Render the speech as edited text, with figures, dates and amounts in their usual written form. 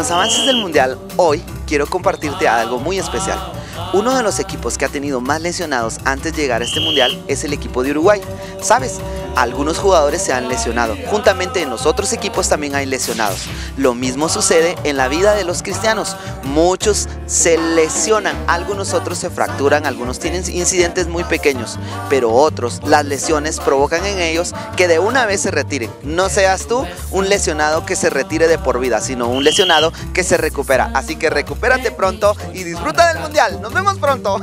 los avances del Mundial, hoy quiero compartirte algo muy especial. Uno de los equipos que ha tenido más lesionados antes de llegar a este Mundial es el equipo de Uruguay. ¿Sabes? Algunos jugadores se han lesionado. Juntamente en los otros equipos también hay lesionados. Lo mismo sucede en la vida de los cristianos. Muchos se lesionan, algunos otros se fracturan, algunos tienen incidentes muy pequeños, pero otros, las lesiones provocan en ellos que de una vez se retiren. No seas tú un lesionado que se retire de por vida, sino un lesionado que se recupera. Así que recupérate pronto y disfruta del Mundial. ¡Nos vemos pronto!